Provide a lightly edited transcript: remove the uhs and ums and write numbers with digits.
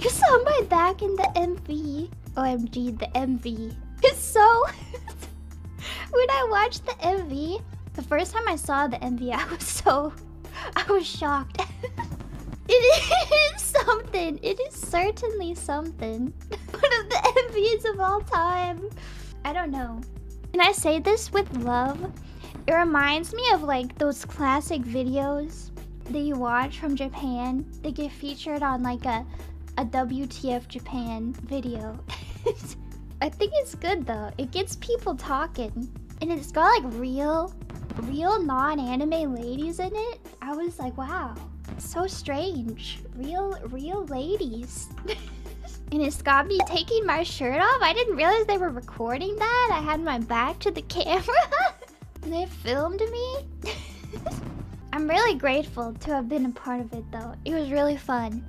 You saw my back in the MV. OMG, the MV. So, when I watched the MV, the first time I saw the MV, I was shocked. It is something. It is certainly something. One of the MVs of all time. I don't know. And I say this with love. It reminds me of like those classic videos that you watch from Japan. They get featured on like a WTF Japan video. I think it's good though. It gets people talking. And it's got like real non-anime ladies in it. I was like, wow. So strange. Real ladies. And it's got me taking my shirt off. I didn't realize they were recording that. I had my back to the camera. And they filmed me. I'm really grateful to have been a part of it though. It was really fun.